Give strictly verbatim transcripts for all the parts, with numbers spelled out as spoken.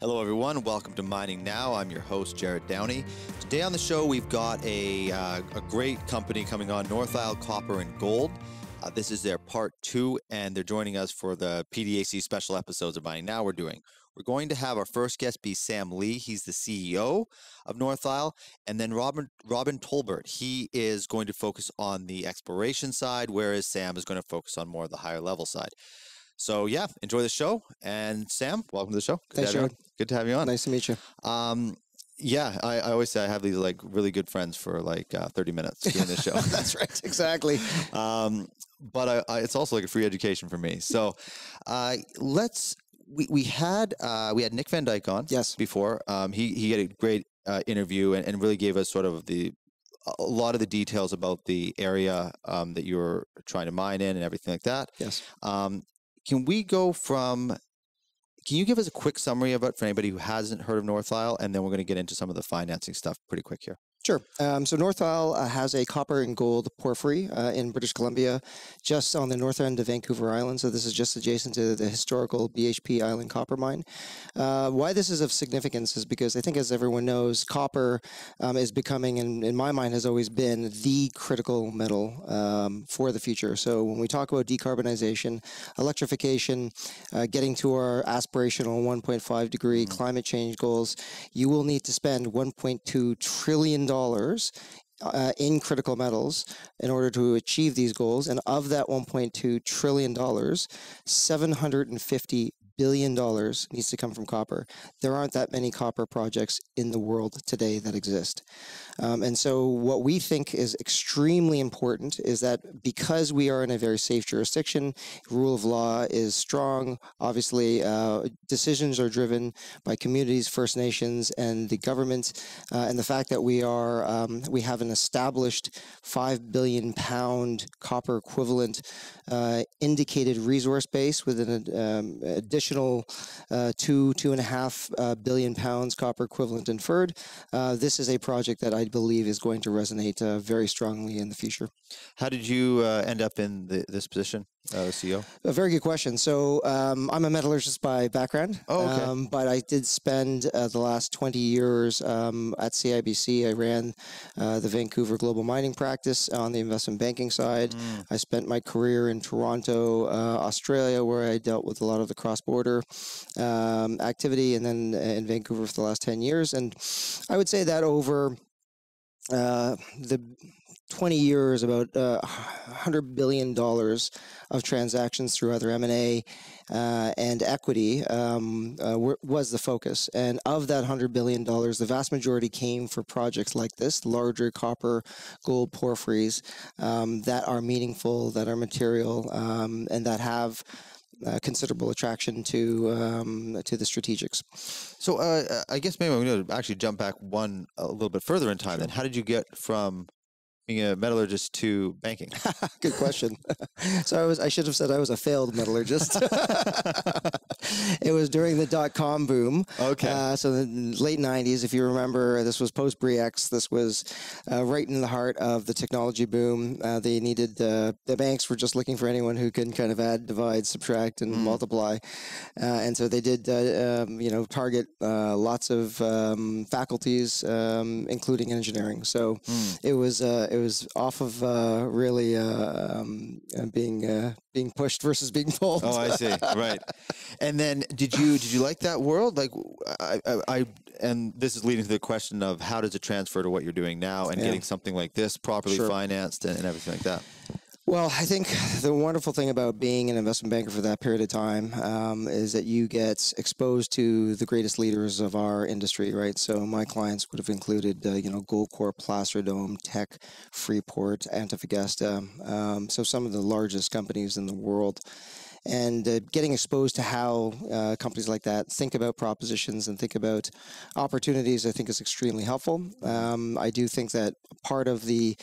Hello everyone, welcome to Mining Now. I'm your host, Jared Downey. Today on the show, we've got a, uh, a great company coming on, NorthIsle Copper and Gold. Uh, this is their part two, and they're joining us for the P D A C special episodes of Mining Now we're doing. We're going to have our first guest be Sam Lee. He's the C E O of NorthIsle. And then Robin, Robin Tolbert. He is going to focus on the exploration side, whereas Sam is going to focus on more of the higher level side. So yeah, enjoy the show. And Sam, welcome to the show. Good Thanks, Jared. Good to have you on. Nice to meet you. Um, yeah, I, I always say I have these like really good friends for like uh, thirty minutes doing this show. That's right, exactly. Um, but I, I, it's also like a free education for me. So uh, let's... We we had uh, we had Nick Van Dyke on yes. before. Um, he he had a great uh, interview and, and really gave us sort of the a lot of the details about the area um, that you were trying to mine in and everything like that. Yes. Um, can we go from? Can you give us a quick summary of it for anybody who hasn't heard of NorthIsle, and then we're going to get into some of the financing stuff pretty quick here. Sure. Um, so NorthIsle uh, has a copper and gold porphyry uh, in British Columbia, just on the north end of Vancouver Island. So this is just adjacent to the historical B H P Island Copper Mine. Uh, why this is of significance is because I think, as everyone knows, copper um, is becoming, and in my mind has always been, the critical metal um, for the future. So when we talk about decarbonization, electrification, uh, getting to our aspirational one point five degree mm-hmm. climate change goals, you will need to spend one point two trillion dollars dollars uh, in critical metals in order to achieve these goals. And of that one point two trillion dollars, seven hundred fifty billion dollars needs to come from copper. There aren't that many copper projects in the world today that exist. Um, and so what we think is extremely important is that because we are in a very safe jurisdiction, rule of law is strong. Obviously, uh, decisions are driven by communities, First Nations, and the government. Uh, and the fact that we are um, we have an established five billion pound copper equivalent uh, indicated resource base with an um, additional uh, two, two and a half uh, billion pounds copper equivalent inferred. Uh, this is a project that I believe is going to resonate uh, very strongly in the future. How did you uh, end up in the, this position, uh, C E O? A very good question. So um, I'm a metallurgist by background, oh, okay. um, but I did spend uh, the last twenty years um, at C I B C. I ran uh, the Vancouver Global Mining Practice on the investment banking side. Mm. I spent my career in Toronto, uh, Australia, where I dealt with a lot of the cross-border um, activity, and then in Vancouver for the last ten years. And I would say that over uh, the twenty years, about uh, one hundred billion dollars of transactions through other M and A uh, and equity um, uh, w was the focus. And of that one hundred billion dollars, the vast majority came for projects like this, larger copper, gold porphyries um, that are meaningful, that are material, um, and that have Uh, considerable attraction to um, to the strategics. So uh, I guess maybe we need to actually jump back one a little bit further in time. Sure. Then, how did you get from being a metallurgist to banking? Good question. So I was I should have said I was a failed metallurgist. It was during the dot-com boom. Okay. Uh, so the late nineties, if you remember, this was post-Brex. This was uh, right in the heart of the technology boom. Uh, they needed, uh, the banks were just looking for anyone who can kind of add, divide, subtract, and mm. multiply. Uh, and so they did, uh, um, you know, target uh, lots of um, faculties, um, including engineering. So mm. it was uh, it was off of uh, really uh, um, being uh, being pushed versus being pulled. Oh, I see. Right. And then did you did you like that world? Like I, I, I and this is leading to the question of how does it transfer to what you're doing now and yeah. getting something like this properly sure. financed and, and everything like that? Well, I think the wonderful thing about being an investment banker for that period of time um, is that you get exposed to the greatest leaders of our industry, right? So my clients would have included, uh, you know, Goldcorp, Placer Dome, Tech, Freeport, Antofagasta, um, so some of the largest companies in the world. And uh, getting exposed to how uh, companies like that think about propositions and think about opportunities, I think is extremely helpful. Um, I do think that part of the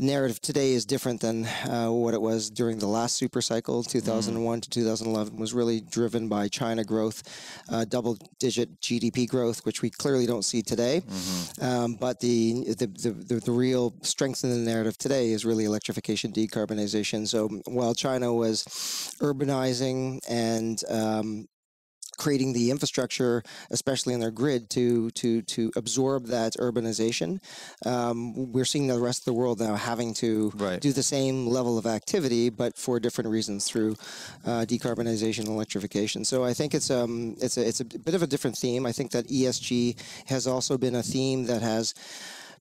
narrative today is different than uh, what it was during the last super cycle. Two thousand one mm. to two thousand eleven was really driven by China growth, uh, double-digit G D P growth, which we clearly don't see today. Mm-hmm. um, but the the, the the the real strength in the narrative today is really electrification, decarbonization. So while China was urbanizing and um, creating the infrastructure, especially in their grid, to to to absorb that urbanization. Um, we're seeing the rest of the world now having to right. do the same level of activity, but for different reasons through uh, decarbonization and electrification. So I think it's um it's a it's a bit of a different theme. I think that E S G has also been a theme that has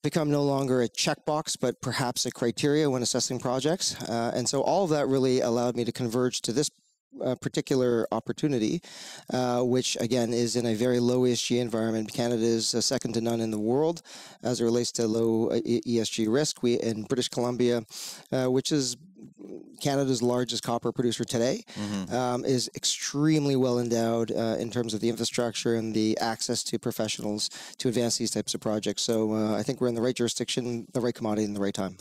become no longer a checkbox, but perhaps a criteria when assessing projects. Uh, and so all of that really allowed me to converge to this uh, particular opportunity, uh, which again is in a very low E S G environment. Canada is uh, second to none in the world as it relates to low uh, E S G risk. We in British Columbia, uh, which is Canada's largest copper producer today, mm-hmm. um, is extremely well endowed uh, in terms of the infrastructure and the access to professionals to advance these types of projects. So uh, I think we're in the right jurisdiction, the right commodity, and the right time.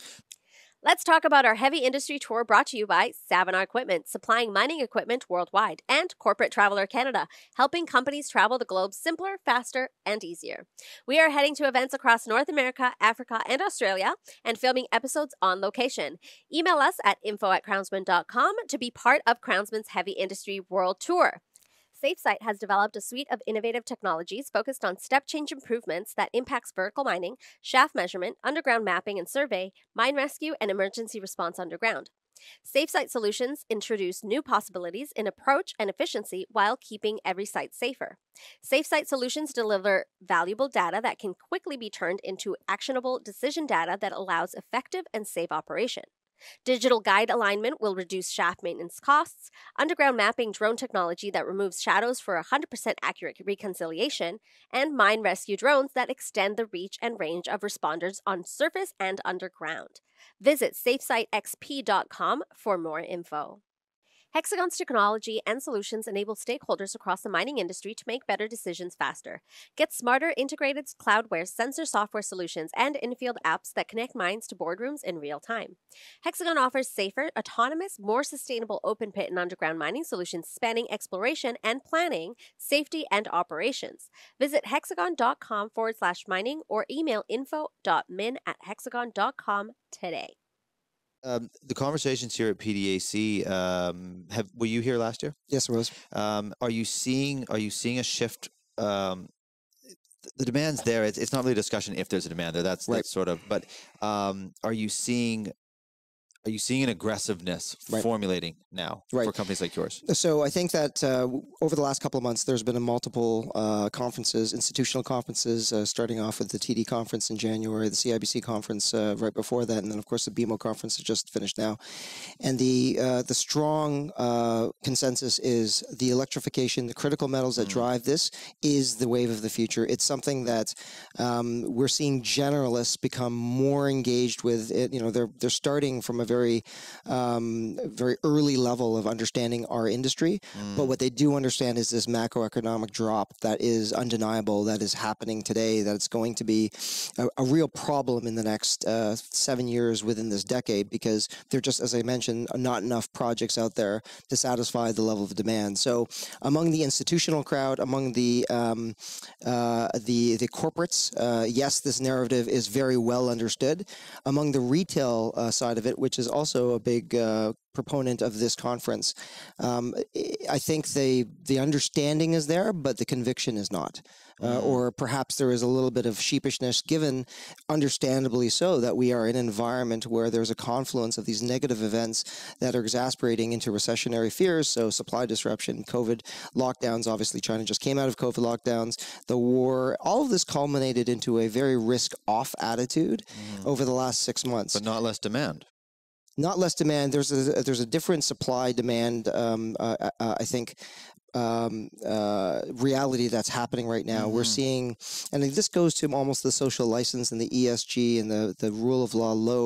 Let's talk about our heavy industry tour brought to you by Savona Equipment, supplying mining equipment worldwide, and Corporate Traveler Canada, helping companies travel the globe simpler, faster, and easier. We are heading to events across North America, Africa, and Australia, and filming episodes on location. Email us at info at crownsman dot com to be part of Crownsman's Heavy Industry World Tour. SafeSight has developed a suite of innovative technologies focused on step-change improvements that impacts vertical mining, shaft measurement, underground mapping and survey, mine rescue, and emergency response underground. SafeSight solutions introduce new possibilities in approach and efficiency while keeping every site safer. SafeSight solutions deliver valuable data that can quickly be turned into actionable decision data that allows effective and safe operation. Digital guide alignment will reduce shaft maintenance costs, underground mapping drone technology that removes shadows for one hundred percent accurate reconciliation, and mine rescue drones that extend the reach and range of responders on surface and underground. Visit safe sight x p dot com for more info. Hexagon's technology and solutions enable stakeholders across the mining industry to make better decisions faster. Get smarter, integrated cloudware, sensor software solutions, and in-field apps that connect mines to boardrooms in real time. Hexagon offers safer, autonomous, more sustainable open pit and underground mining solutions spanning exploration and planning, safety, and operations. Visit hexagon.com forward slash mining or email info.min at hexagon.com today. Um, the conversations here at P D A C, um, have were you here last year? Yes, I was. Um, are you seeing are you seeing a shift? Um, the demand's there. It's, it's not really a discussion if there's a demand there. That's right. That's sort of. But um, are you seeing? Are you seeing an aggressiveness right. formulating now right. for companies like yours? So I think that uh, over the last couple of months, there's been a multiple uh, conferences, institutional conferences, uh, starting off with the T D conference in January, the C I B C conference uh, right before that, and then of course the B M O conference is just finished now. And the uh, the strong uh, consensus is the electrification, the critical metals that mm. drive this is the wave of the future. It's something that um, we're seeing generalists become more engaged with. It, you know, they're they're starting from a very Very, um, very early level of understanding our industry, mm. but what they do understand is this macroeconomic drop that is undeniable, that is happening today, that it's going to be a, a real problem in the next uh, seven years within this decade, because there just, as I mentioned, not enough projects out there to satisfy the level of demand. So, among the institutional crowd, among the um, uh, the the corporates, uh, yes, this narrative is very well understood. Among the retail uh, side of it, which is also a big uh, proponent of this conference. Um, I think the the understanding is there, but the conviction is not. Uh, or perhaps there is a little bit of sheepishness, given, understandably so, that we are in an environment where there's a confluence of these negative events that are exasperating into recessionary fears. So supply disruption, COVID lockdowns, obviously China just came out of COVID lockdowns, the war, all of this culminated into a very risk-off attitude mm. over the last six months. But not less demand. Not less demand. There's a there's a different supply demand. Um, uh, uh, I think um, uh, reality that's happening right now. Mm-hmm. We're seeing, and this goes to almost the social license and the E S G and the the rule of law, low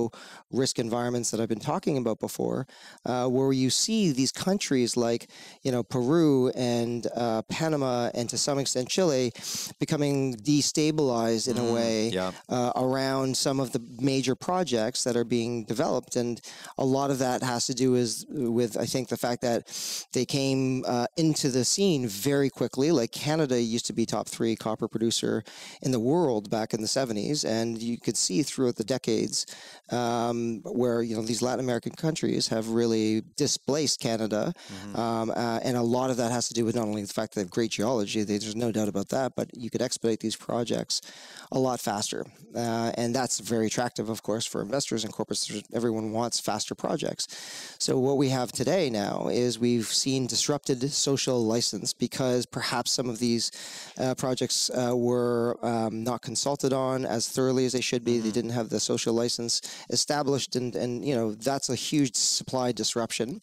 risk environments that I've been talking about before, uh, where you see these countries like you know Peru and uh, Panama and to some extent Chile becoming destabilized in mm-hmm. a way yeah. uh, around some of the major projects that are being developed. And a lot of that has to do is with, I think, the fact that they came uh, into the the scene very quickly. Like Canada used to be top three copper producer in the world back in the seventies. And you could see throughout the decades um, where, you know, these Latin American countries have really displaced Canada. Mm-hmm. um, uh, and a lot of that has to do with not only the fact that they have great geology, they, there's no doubt about that, but you could expedite these projects a lot faster. Uh, and that's very attractive, of course, for investors and corporates. Everyone wants faster projects. So what we have today now is we've seen disrupted social license because perhaps some of these uh, projects uh, were um, not consulted on as thoroughly as they should be. Mm-hmm. They didn't have the social license established, and, and you know, that's a huge supply disruption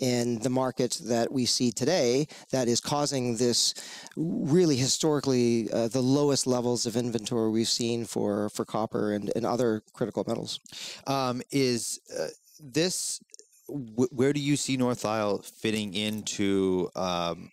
in the market that we see today that is causing this really historically uh, the lowest levels of inventory we've seen for, for copper and, and other critical metals. Um, is uh, this... Where do you see NorthIsle fitting into, um,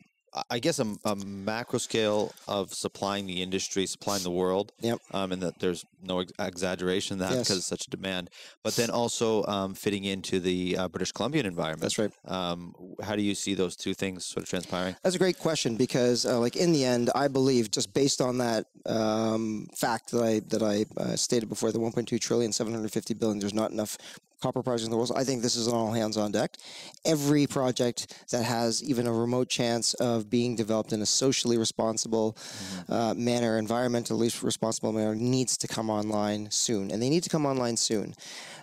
I guess, a, a macro scale of supplying the industry, supplying the world? Yep. Um, and that there's no ex exaggeration in that, yes, because of such a demand. But then also um, fitting into the uh, British Columbian environment. That's right. Um, how do you see those two things sort of transpiring? That's a great question because, uh, like, in the end, I believe just based on that um, fact that I that I uh, stated before, the one point two trillion, seven hundred fifty billion, there's not enough copper projects in the world. I think this is an all hands on deck. Every project that has even a remote chance of being developed in a socially responsible mm-hmm. uh, manner, environmentally responsible manner, needs to come online soon. And they need to come online soon.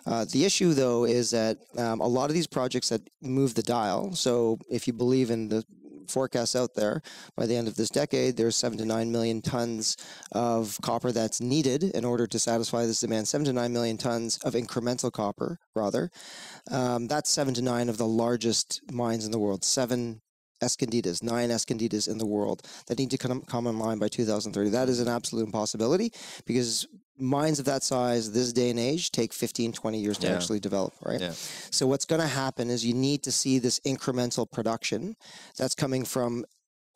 Uh, the issue, though, is that um, a lot of these projects that move the dial, so if you believe in the forecasts out there, by the end of this decade, there's seven to nine million tons of copper that's needed in order to satisfy this demand. Seven to nine million tons of incremental copper, rather. Um, that's seven to nine of the largest mines in the world. Seven Escondidas, nine Escondidas in the world that need to come, come online by two thousand thirty. That is an absolute impossibility because mines of that size this day and age take fifteen, twenty years to yeah. actually develop, right? Yeah. So what's going to happen is you need to see this incremental production that's coming from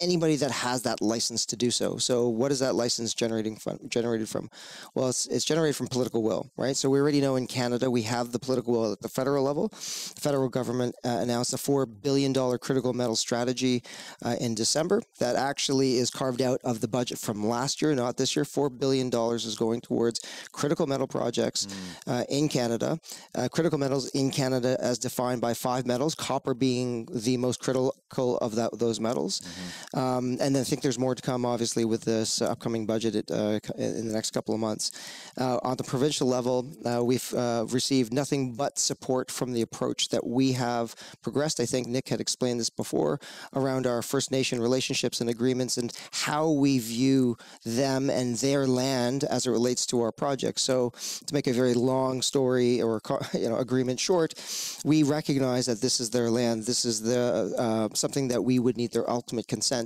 anybody that has that license to do so. So what is that license generating from, generated from? Well, it's, it's generated from political will, right? So we already know in Canada, we have the political will at the federal level. The federal government uh, announced a four billion dollar critical metal strategy uh, in December that actually is carved out of the budget from last year, not this year. four billion dollars is going towards critical metal projects mm. uh, in Canada. Uh, critical metals in Canada as defined by five metals, copper being the most critical of that, those metals. Mm-hmm. Um, and then I think there's more to come, obviously, with this upcoming budget at, uh, in the next couple of months. Uh, on the provincial level, uh, we've uh, received nothing but support from the approach that we have progressed. I think Nick had explained this before around our First Nation relationships and agreements and how we view them and their land as it relates to our project. So to make a very long story or you know agreement short, we recognize that this is their land. This is the uh, something that we would need their ultimate consent.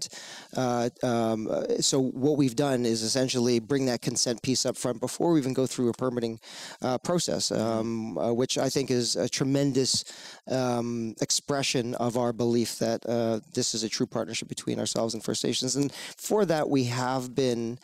Uh, um, so what we've done is essentially bring that consent piece up front before we even go through a permitting uh, process, um, uh, which I think is a tremendous um, expression of our belief that uh, this is a true partnership between ourselves and First Nations. And for that, we have been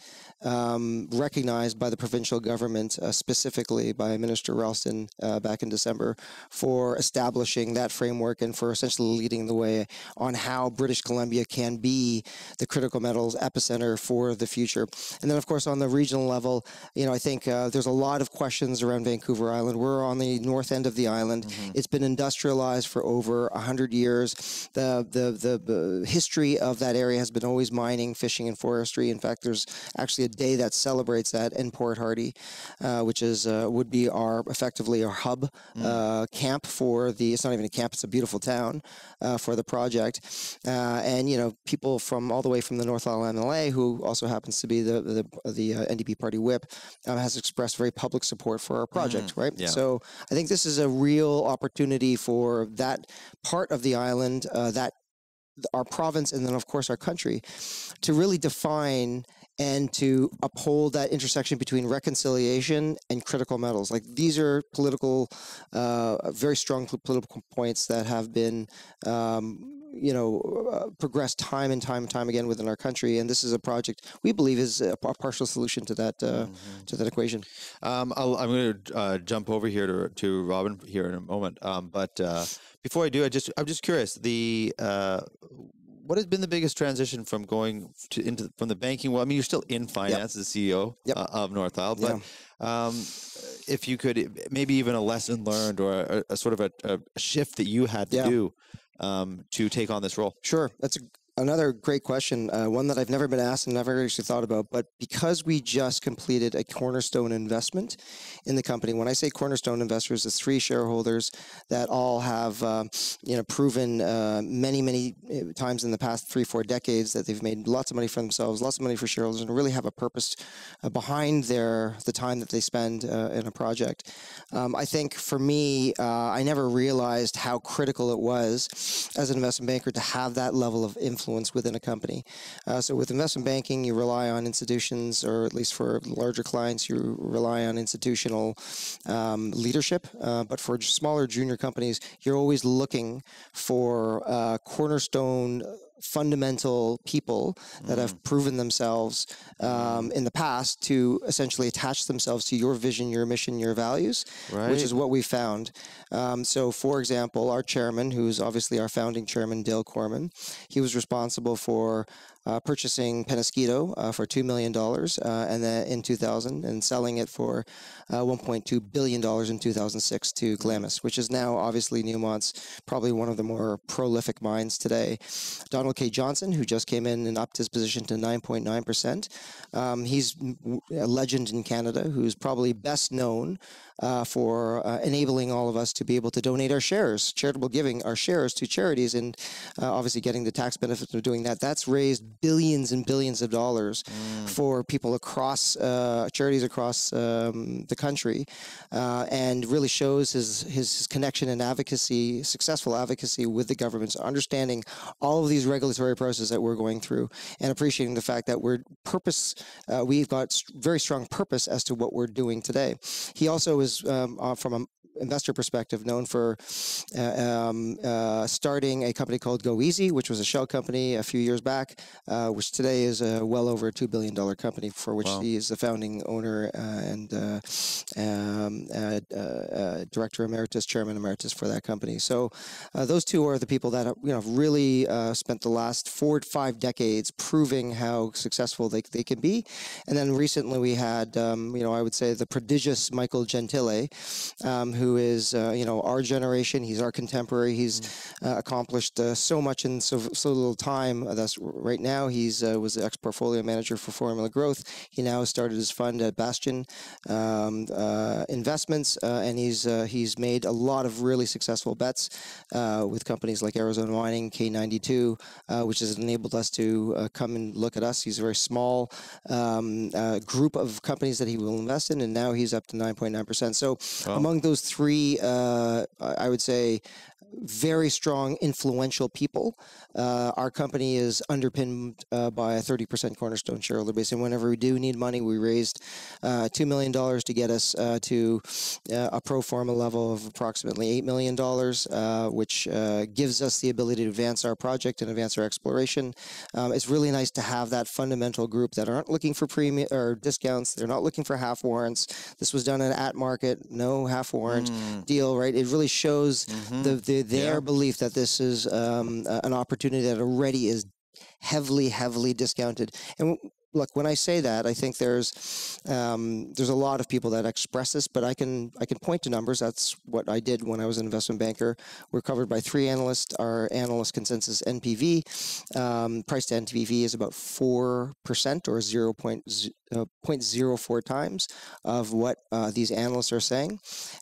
um, recognized by the provincial government, uh, specifically by Minister Ralston uh, back in December, for establishing that framework and for essentially leading the way on how British Columbia can be the critical metals epicenter for the future. And then, of course, on the regional level, you know, I think uh, there's a lot of questions around Vancouver Island. We're on the north end of the island. Mm-hmm. It's been industrialized for over one hundred years. The, the, the history of that area has been always mining, fishing, and forestry. In fact, there's actually a day that celebrates that in Port Hardy, uh, which is uh, would be our effectively our hub mm-hmm. uh, camp for the, it's not even a camp, it's a beautiful town uh, for the project. Uh, and, you know, people People from all the way from the North Isle M L A, who also happens to be the the, the uh, N D P party whip, uh, has expressed very public support for our project, mm-hmm. right? Yeah. So I think this is a real opportunity for that part of the island, uh, that our province, and then of course our country, to really define and to uphold that intersection between reconciliation and critical metals. Like these are political, uh, very strong political points that have been, um, you know, uh, progressed time and time and time again within our country. And this is a project we believe is a, a partial solution to that, uh, mm-hmm. to that equation. Um, I'll, I'm going to uh, jump over here to, to Robin here in a moment. Um, but uh, before I do, I just, I'm just curious, the, uh, what has been the biggest transition from going to into from the banking? Well, I mean, you're still in finance yep. as the C E O yep. uh, of NorthIsle, but yeah. um, if you could, maybe even a lesson learned or a, a sort of a, a shift that you had to yeah. do um, to take on this role. Sure. That's a, another great question, uh, one that I've never been asked and never actually thought about, but because we just completed a cornerstone investment in the company. When I say cornerstone investors, it's three shareholders that all have uh, you know, proven uh, many, many times in the past three, four decades that they've made lots of money for themselves, lots of money for shareholders, and really have a purpose uh, behind their the time that they spend uh, in a project. Um, I think for me, uh, I never realized how critical it was as an investment banker to have that level of influence within a company. Uh, so with investment banking, you rely on institutions, or at least for larger clients, you rely on institutional Um, leadership, uh, but for smaller junior companies, you're always looking for uh, cornerstone fundamental people that mm. have proven themselves um, in the past to essentially attach themselves to your vision, your mission, your values, right. which is what we found. Um, so for example, our chairman, who's obviously our founding chairman, Dale Corman, he was responsible for uh, purchasing Penasquito uh, for two million dollars uh, and that in two thousand and selling it for uh, one point two billion dollars in two thousand six to Glamis, which is now obviously Newmont's probably one of the more prolific mines today. Donald Donald K. Johnson, who just came in and upped his position to nine point nine percent. Um, he's a legend in Canada who's probably best known uh, for uh, enabling all of us to be able to donate our shares, charitable giving our shares to charities, and uh, obviously getting the tax benefits of doing that. That's raised billions and billions of dollars mm. for people across, uh, charities across um, the country, uh, and really shows his, his connection and advocacy, successful advocacy with the governments, understanding all of these regulations, regulatory process that we're going through, and appreciating the fact that we're purpose, uh, we've got st very strong purpose as to what we're doing today. He also is, um, uh, from an investor perspective, known for uh, um, uh, starting a company called GoEasy, which was a shell company a few years back, uh, which today is a well over a two billion dollar company, for which wow. he is the founding owner uh, and uh, um, uh, uh, uh, director emeritus, chairman emeritus for that company. So uh, those two are the people that you know really uh, spent the the last four to five decades proving how successful they, they can be. And then recently we had, um, you know, I would say the prodigious Michael Gentile, um, who is, uh, you know, our generation, he's our contemporary, he's uh, accomplished uh, so much in so, so little time. That's right now, he's uh, was the ex-portfolio manager for Formula Growth. He now started his fund at Bastion um, uh, Investments, uh, and he's, uh, he's made a lot of really successful bets uh, with companies like Arizona Mining, K ninety-two, Uh, which has enabled us to uh, come and look at us. He's a very small um, uh, group of companies that he will invest in, and now he's up to nine point nine percent. So oh. among those three, uh, I would say, very strong, influential people. Uh, our company is underpinned uh, by a thirty percent cornerstone shareholder base, and whenever we do need money, we raised uh, two million dollars to get us uh, to uh, a pro forma level of approximately eight million dollars, uh, which uh, gives us the ability to advance our project and advance our exploration. Um, it's really nice to have that fundamental group that aren't looking for premium or discounts. They're not looking for half warrants. This was done at market, no half warrant mm. deal, right? It really shows mm-hmm. the, the their yeah. belief that this is um, uh, an opportunity that already is heavily, heavily discounted. And look, when I say that, I think there's um, there's a lot of people that express this, but I can I can point to numbers. That's what I did when I was an investment banker. We're covered by three analysts. Our analyst consensus N P V, um, price to N P V, is about four percent or zero point zero four times of what uh, these analysts are saying.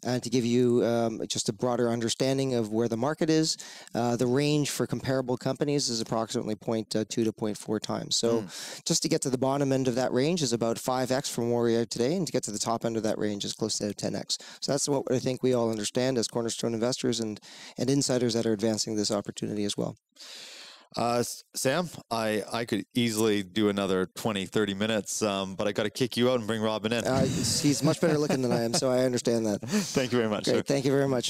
And uh, to give you um, just a broader understanding of where the market is, uh, the range for comparable companies is approximately zero point two to zero point four times. So mm. just to get to the bottom end of that range is about five X from where we are today, and to get to the top end of that range is close to ten X. So that's what I think we all understand as cornerstone investors and, and insiders that are advancing this opportunity as well. Uh, Sam, I, I could easily do another twenty, thirty minutes, um, but I got to kick you out and bring Robin in. Uh, he's much better looking than I am, so I understand that. Thank you very much. Great, sir. Thank you very much.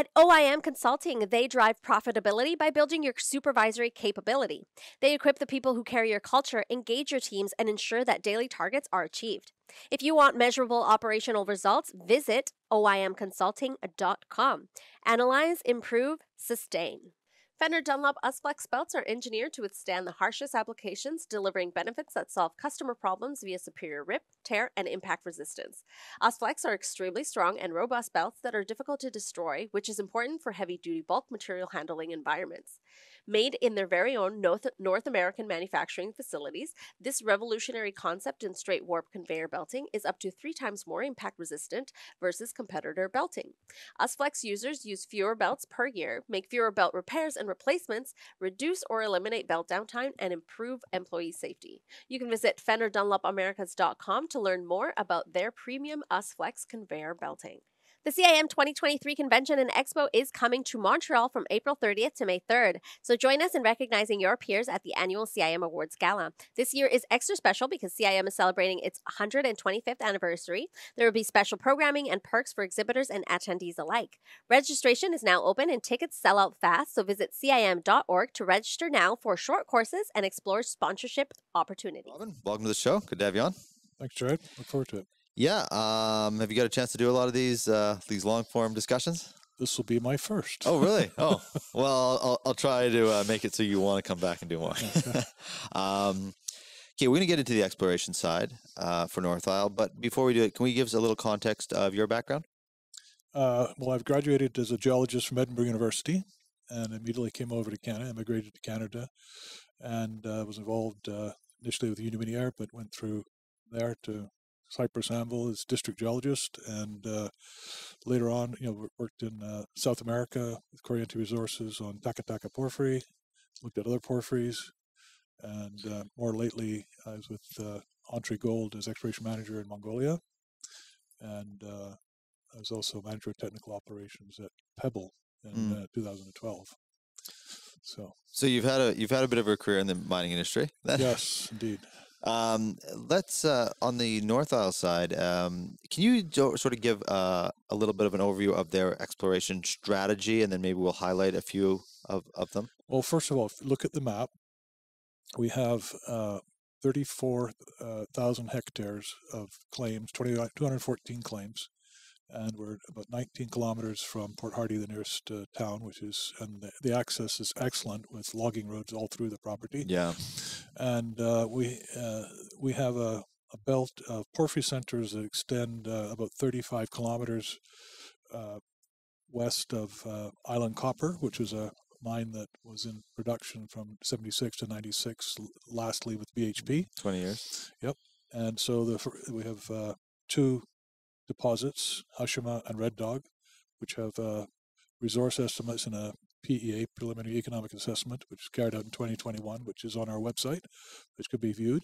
At O I M Consulting, they drive profitability by building your supervisory capability. They equip the people who carry your culture, engage your teams, and ensure that daily targets are achieved. If you want measurable operational results, visit O I M consulting dot com. Analyze, improve, sustain. Fenner Dunlop Usflex belts are engineered to withstand the harshest applications, delivering benefits that solve customer problems via superior rip, tear, and impact resistance. Usflex are extremely strong and robust belts that are difficult to destroy, which is important for heavy-duty bulk material handling environments. Made in their very own North, North American manufacturing facilities, this revolutionary concept in straight warp conveyor belting is up to three times more impact resistant versus competitor belting. Usflex users use fewer belts per year, make fewer belt repairs and replacements, reduce or eliminate belt downtime, and improve employee safety. You can visit Fenner Dunlop Americas dot com to learn more about their premium Usflex conveyor belting. The C I M twenty twenty-three Convention and Expo is coming to Montreal from April thirtieth to May third, so join us in recognizing your peers at the annual C I M Awards Gala. This year is extra special because C I M is celebrating its one hundred twenty-fifth anniversary. There will be special programming and perks for exhibitors and attendees alike. Registration is now open and tickets sell out fast, so visit C I M dot org to register now for short courses and explore sponsorship opportunities. Robin, welcome to the show. Good to have you on. Thanks, Jared. Look forward to it. Yeah, um, have you got a chance to do a lot of these uh, these long form discussions? This will be my first. Oh, really? Oh, well, I'll, I'll try to uh, make it so you want to come back and do more. um, okay, we're going to get into the exploration side uh, for North Isle, but before we do it, can we give us a little context of your background? Uh, well, I've graduated as a geologist from Edinburgh University, and immediately came over to Canada, immigrated to Canada, and uh, was involved uh, initially with Uniminière, but went through there to Cypress Anvil as district geologist, and uh, later on, you know, worked in uh, South America with Corriente Resources on Taca Taca Porphyry, looked at other porphyries, and uh, more lately I was with uh, Entrée Gold as exploration manager in Mongolia, and uh, I was also manager of technical operations at Pebble in mm. uh, two thousand twelve. So, so you've had a you've had a bit of a career in the mining industry. Yes, indeed. Um, let's, uh, on the North Isle side, um, can you do, sort of give uh, a little bit of an overview of their exploration strategy, and then maybe we'll highlight a few of, of them? Well, first of all, if you look at the map, we have uh, thirty-four thousand hectares of claims, two hundred fourteen claims, and we're about nineteen kilometers from Port Hardy, the nearest uh, town, which is, and the, the access is excellent with logging roads all through the property. Yeah. And uh, we uh, we have a, a belt of porphyry centers that extend uh, about thirty-five kilometers uh, west of uh, Island Copper, which is a mine that was in production from seventy-six to ninety-six, lastly with B H P. twenty years. Yep. And so the, we have uh, two deposits, Hashima and Red Dog, which have uh, resource estimates and a P E A, Preliminary Economic Assessment, which is carried out in twenty twenty-one, which is on our website, which could be viewed.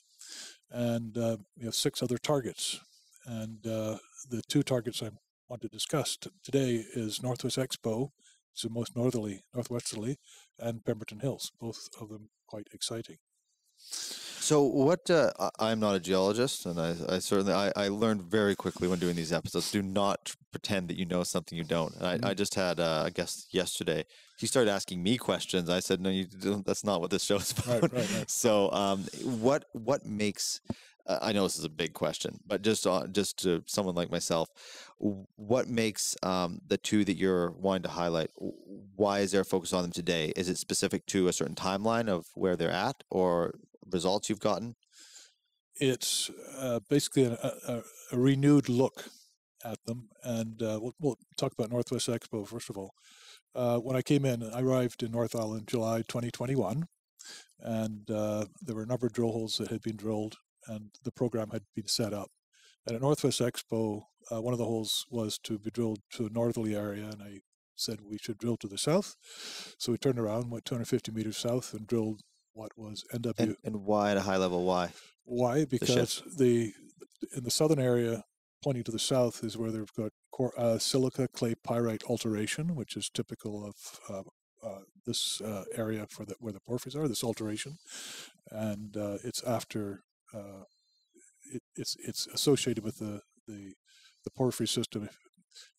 And uh, we have six other targets. And uh, the two targets I want to discuss t today is Northwest Expo, it's the most northerly, northwesterly, and Pemberton Hills, both of them quite exciting. So what, uh, I'm not a geologist, and I, I certainly, I, I learned very quickly when doing these episodes, do not pretend that you know something you don't. And I, mm-hmm. I just had uh, a guest yesterday, he started asking me questions. I said, no, you don't, that's not what this show is about. Right, right, right. So um, what, what makes, uh, I know this is a big question, but just, uh, just to someone like myself, what makes um, the two that you're wanting to highlight, why is there a focus on them today? Is it specific to a certain timeline of where they're at, or results you've gotten? It's uh, basically a, a, a renewed look at them, and uh, we'll, we'll talk about Northwest Expo first of all. Uh, when I came in, I arrived in North Isle in July twenty twenty-one, and uh, there were a number of drill holes that had been drilled, and the program had been set up. And at Northwest Expo, uh, one of the holes was to be drilled to a northerly area, and I said we should drill to the south. So we turned around, went two hundred fifty meters south, and drilled what was N W. And, and why at a high level? Why? Why? Because the, the in the southern area, pointing to the south, is where they've got core, uh, silica clay pyrite alteration, which is typical of uh, uh, this uh, area for the, where the porphyries are. This alteration, and uh, it's after uh, it, it's it's associated with the the, the porphyry system. If,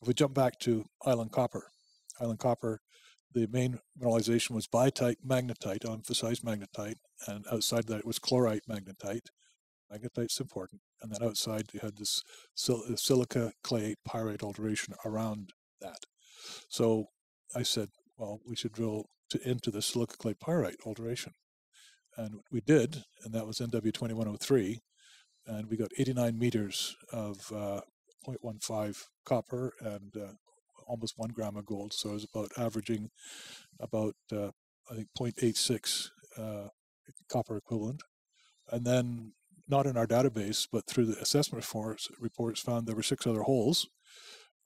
if we jump back to Island Copper, Island Copper. The main mineralization was biotite magnetite, emphasized magnetite, and outside that it was chlorite magnetite. Magnetite's important. And then outside you had this sil silica clay pyrite alteration around that. So I said, well, we should drill to, into the silicoclay pyrite alteration. And we did, and that was N W twenty-one oh three, and we got eighty-nine meters of uh, zero point one five copper and uh, almost one gram of gold. So it was about averaging about, uh, I think, zero point eight six uh, copper equivalent. And then, not in our database, but through the assessment reports, reports found there were six other holes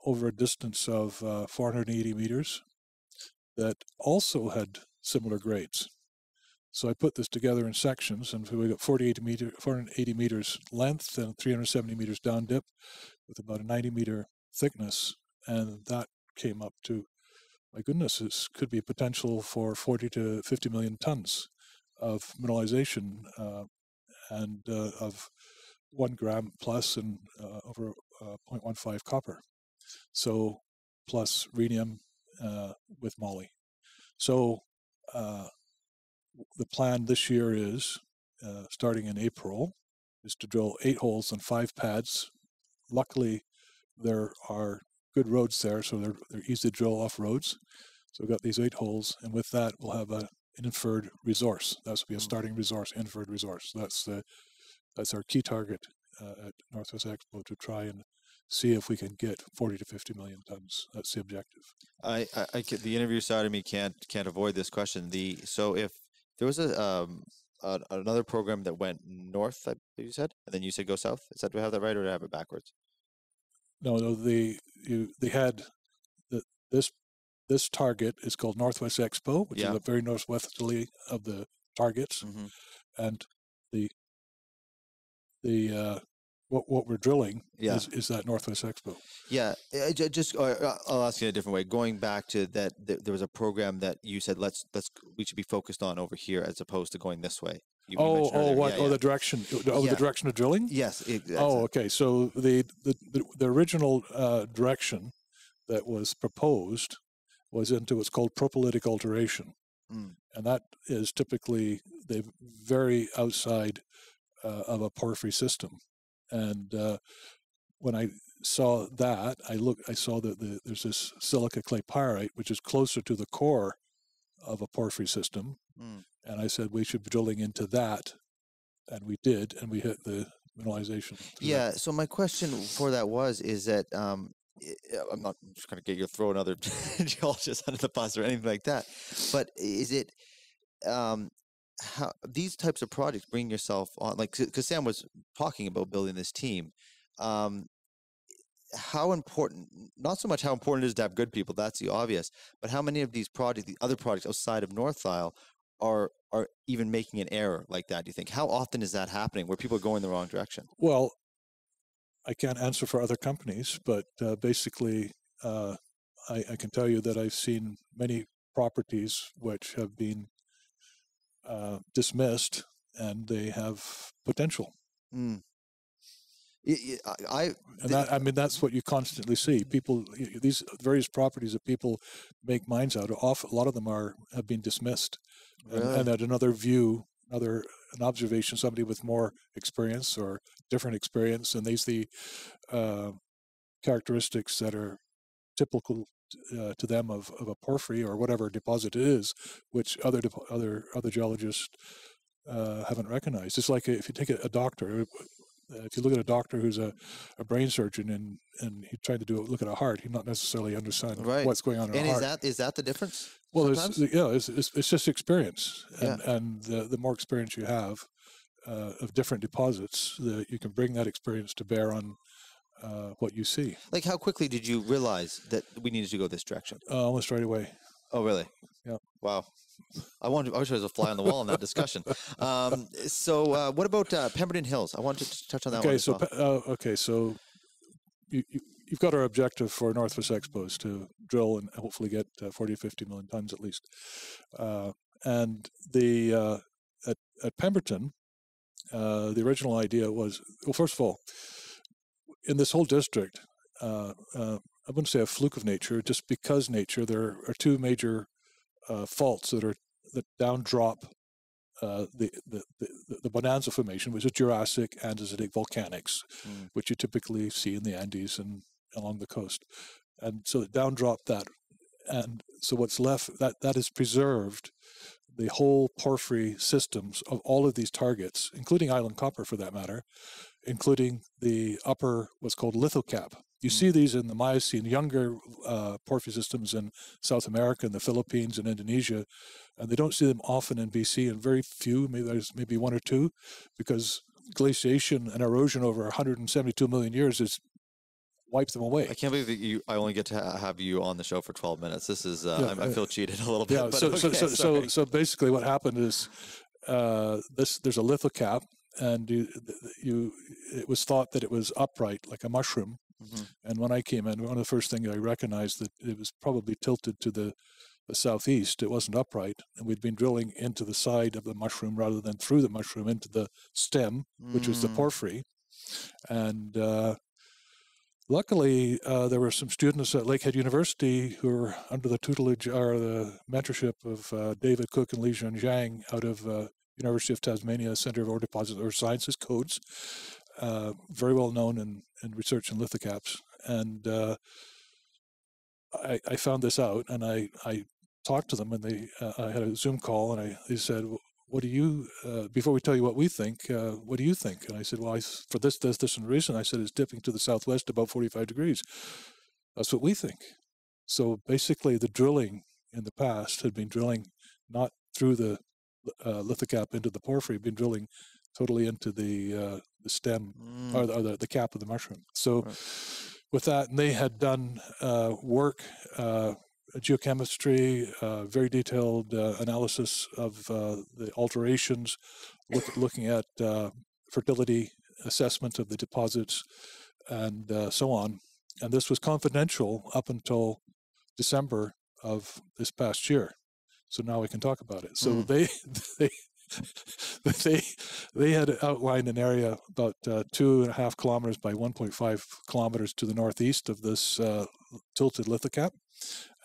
over a distance of uh, four hundred eighty meters that also had similar grades. So I put this together in sections, and we got forty-eight meter, four hundred eighty meters length and three hundred seventy meters down dip with about a ninety meter thickness. And that came up to, my goodness, this could be a potential for forty to fifty million tons of mineralization uh, and uh, of one gram plus and uh, over uh, zero point one five copper. So plus rhenium uh, with moly. So uh, the plan this year is, uh, starting in April, is to drill eight holes on five pads. Luckily, there are good roads there, so they're, they're easy to drill off roads. So we've got these eight holes, and with that, we'll have a, an inferred resource. That's be a starting resource, inferred resource. That's the that's our key target uh, at Northwest Expo, to try and see if we can get forty to fifty million tons. That's the objective. I, I, I the interview side of me can't can't avoid this question. The so if there was a um a, another program that went north, I believe you said, and then you said go south. Is that, do I have that right, or do I have it backwards? No, no. The you they had the, this this target is called Northwest Expo, which yeah. is the very northwesterly of the targets, mm-hmm. and the the. Uh, What what we're drilling yeah. is, is that Northwest Expo. Yeah, I just I'll ask you in a different way. Going back to that, there was a program that you said let's let's we should be focused on over here as opposed to going this way. You oh oh what yeah, oh yeah. the direction oh yeah. the direction of drilling. Yes. Exactly. Oh okay. So the the the, the original uh, direction that was proposed was into what's called propylitic alteration, mm. and that is typically the very outside uh, of a porphyry system. And uh, when I saw that, I look, I saw that the, there's this silica clay pyrite, which is closer to the core of a porphyry system. Mm. And I said, we should be drilling into that. And we did, and we hit the mineralization. Yeah. That. So my question for that was, is that um, I'm not just going to get you to throw another geologist under the bus or anything like that, but is it, um, how these types of projects bring yourself on, like, because Sam was talking about building this team, um, how important, not so much how important it is to have good people, that's the obvious, but how many of these projects, the other projects outside of North Isle, are are even making an error like that, do you think? How often is that happening, where people are going the wrong direction? Well, I can't answer for other companies, but uh, basically uh, I, I can tell you that I've seen many properties which have been Uh, dismissed, and they have potential. Mm. I, I, and that, I mean, that's what you constantly see. People, these various properties that people make mines out of, a lot of them are have been dismissed. And, really? And at another view, another an observation, somebody with more experience or different experience, and these the uh, characteristics that are typical Uh, to them of, of a porphyry or whatever deposit it is, which other other other geologists uh, haven't recognized. It's like if you take a, a doctor, if you look at a doctor who's a, a brain surgeon and and he's trying to do look at a heart, he's not necessarily understanding right. what's going on in and a is heart. that is that the difference? Well, it's, yeah, it's, it's it's just experience, and yeah. and the, the more experience you have uh, of different deposits, the, you can bring that experience to bear on Uh, what you see. Like, how quickly did you realize that we needed to go this direction? Uh, almost right away. Oh, really? Yeah. Wow. I wanted. I wish I was a fly on the wall in that discussion. Um, so, uh, what about uh, Pemberton Hills? I wanted to touch on that okay, one. As so, well. uh, okay, so you, you, you've got our objective for Northwest Expo is to drill and hopefully get uh, forty to fifty million tons at least. Uh, and the uh, at, at Pemberton, uh, the original idea was, well, first of all, in this whole district, uh, uh, I wouldn't say a fluke of nature, just because nature, there are two major uh, faults that are that down drop uh, the, the, the, the Bonanza Formation, which is Jurassic, andesitic volcanics, mm. which you typically see in the Andes and along the coast. And so it down dropped that And so what's left, that, that is preserved the whole porphyry systems of all of these targets, including Island Copper for that matter, including the upper, what's called lithocap. You see these in the Miocene, younger uh, porphyry systems in South America, in the Philippines and Indonesia, and they don't see them often in B C, and very few, maybe there's maybe one or two, because glaciation and erosion over one hundred seventy-two million years has wiped them away. I can't believe that you. I only get to ha have you on the show for twelve minutes. This is, uh, yeah, I, I feel cheated a little bit. Yeah, but so, okay, so, so, so, so basically what happened is uh, this, there's a lithocap, and you, you, it was thought that it was upright, like a mushroom. Mm-hmm. And when I came in, one of the first things I recognized that it was probably tilted to the, the southeast. It wasn't upright, and we'd been drilling into the side of the mushroom rather than through the mushroom into the stem, mm. which was the porphyry. And uh, luckily, uh, there were some students at Lakehead University who were under the tutelage or the mentorship of uh, David Cook and Lee Jun Zhang out of uh, University of Tasmania Center of Ore Deposits or Sciences Codes. Uh, very well known in, in research in lithocaps, and uh, I, I found this out, and I, I talked to them, and they uh, I had a Zoom call, and I, they said, what do you, uh, before we tell you what we think, uh, what do you think? And I said, well, I, for this, this, this, and reason, I said, it's dipping to the southwest about forty-five degrees. That's what we think. So basically the drilling in the past had been drilling not through the uh, lithocap into the porphyry, been drilling totally into the uh, the stem mm. or, the, or the, the cap of the mushroom. So right. with that, and they had done uh, work, uh, geochemistry, uh, very detailed uh, analysis of uh, the alterations, look, looking at uh, fertility assessment of the deposits, and uh, so on. And this was confidential up until December of this past year. So now we can talk about it. So mm. they they. they they had outlined an area about uh, two and a half kilometers by one point five kilometers to the northeast of this uh, tilted lithocap,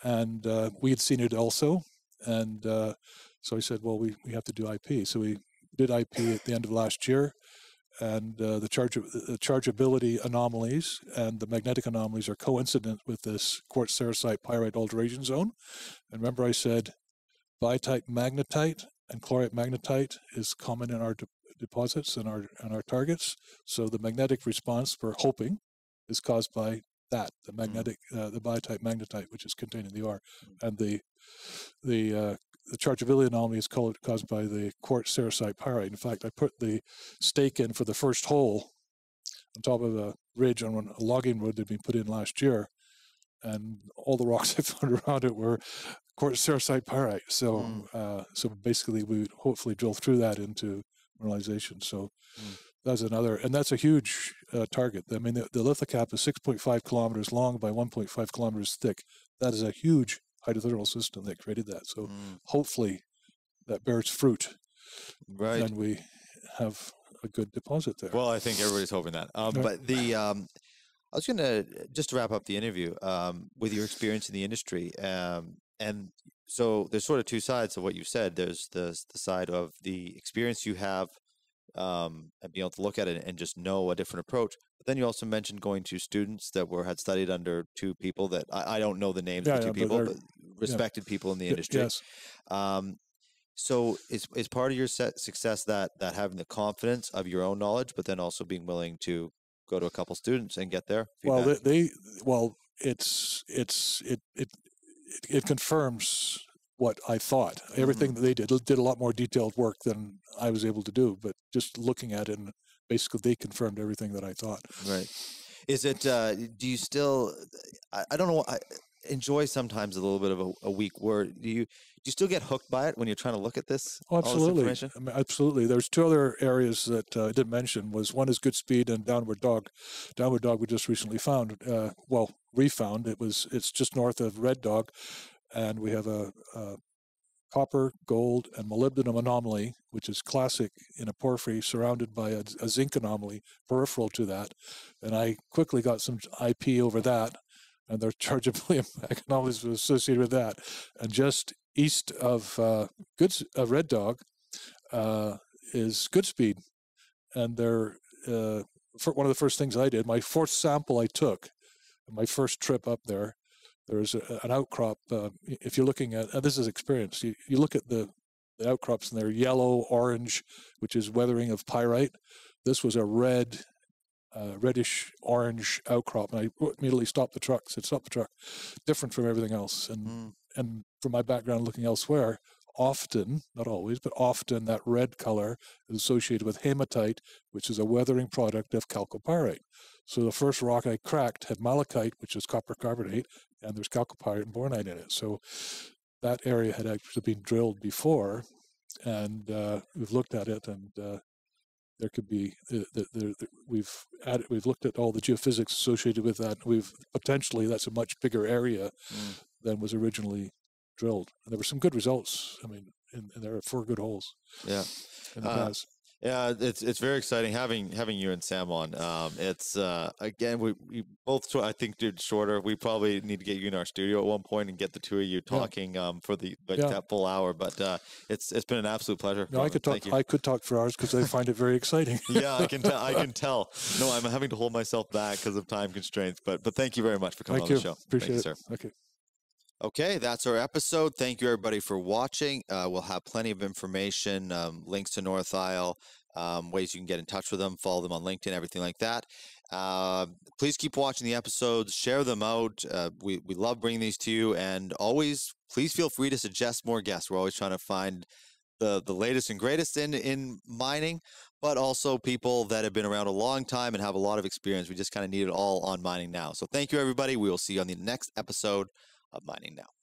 and uh, we had seen it also, and uh, so I said, well, we, we have to do I P. So we did I P at the end of last year, and uh, the, charge, the chargeability anomalies and the magnetic anomalies are coincident with this quartz sericite pyrite alteration zone. And remember I said biotite magnetite and chlorite magnetite is common in our de deposits and our and our targets. So the magnetic response, we're hoping, is caused by that, the magnetic, uh, the biotite magnetite, which is contained in the ore, and the the uh, the chargeability anomaly is caused by the quartz sericite pyrite. In fact, I put the stake in for the first hole on top of a ridge on a logging road that had been put in last year, and all the rocks I found around it were quartz sericite pyrite. So, mm. uh, so basically, we would hopefully drill through that into mineralization. So mm. that's another, and that's a huge uh, target. I mean, the, the lithocap is six point five kilometers long by one point five kilometers thick. That is a huge hydrothermal system that created that. So mm. hopefully, that bears fruit. Right. And we have a good deposit there. Well, I think everybody's hoping that. Um, right. But the um, I was going to just to wrap up the interview um, with your experience in the industry. Um, And so there's sort of two sides of what you said. There's the, the side of the experience you have um, and being able to look at it and just know a different approach. But then you also mentioned going to students that were had studied under two people that I, I don't know the names yeah, of the two yeah, people, but, but respected yeah. people in the industry. Yes. Um, so is, is part of your set success that, that having the confidence of your own knowledge, but then also being willing to go to a couple students and get their feedback? Well, they, they, well, it's, it's, it, it, It confirms what I thought. Everything mm-hmm. that they did did a lot more detailed work than I was able to do, but just looking at it, and basically they confirmed everything that I thought. Right. Is it, uh, do you still, I, I don't know, I enjoy sometimes a little bit of a, a weak word. Do you, do you still get hooked by it when you're trying to look at this? Oh, absolutely. This I mean, absolutely. There's two other areas that uh, I didn't mention. Was one is Goodspeed and Downward Dog. Downward Dog we just recently found, uh, well, refound. It was it's just north of Red Dog, and we have a, a copper, gold, and molybdenum anomaly, which is classic in a porphyry, surrounded by a, a zinc anomaly peripheral to that. And I quickly got some I P over that, and their chargeability anomalies was associated with that. And just east of uh, Goods, uh, Red Dog uh, is Goodspeed, and they're uh, for one of the first things I did. My fourth sample I took. My first trip up there there is a, an outcrop. Uh, if you're looking at, and this is experience, you, you look at the, the outcrops and they're yellow, orange, which is weathering of pyrite. This was a red, uh, reddish orange outcrop, and I immediately stopped the truck, said, stop the truck, different from everything else. And, mm. and from my background looking elsewhere, often, not always, but often that red color is associated with hematite, which is a weathering product of chalcopyrite. So the first rock I cracked had malachite, which is copper carbonate, and there's chalcopyrite and bornite in it. So that area had actually been drilled before, and uh, we've looked at it, and uh, there could be the, the, the, the, we've added, we've looked at all the geophysics associated with that. And we've potentially that's a much bigger area mm. than was originally drilled. And there were some good results. I mean, and, and there are four good holes. Yeah. In the uh, past. Yeah, it's it's very exciting having having you and Sam on. Um, it's uh, again, we, we both I think did shorter. We probably need to get you in our studio at one point and get the two of you talking yeah. um, for the like yeah. that full hour. But uh, it's it's been an absolute pleasure. No, I could talk. I could talk for hours because I find it very exciting. yeah, I can tell. I can tell. No, I'm having to hold myself back because of time constraints. But but thank you very much for coming thank on you. the show. Appreciate thank it, you, sir. Okay. Okay, that's our episode. Thank you, everybody, for watching. Uh, we'll have plenty of information, um, links to North Isle, um, ways you can get in touch with them, follow them on LinkedIn, everything like that. Uh, please keep watching the episodes, share them out. Uh, we, we love bringing these to you. And always, please feel free to suggest more guests. We're always trying to find the, the latest and greatest in, in mining, but also people that have been around a long time and have a lot of experience. We just kind of need it all on mining now. So thank you, everybody. We will see you on the next episode of Mining Now.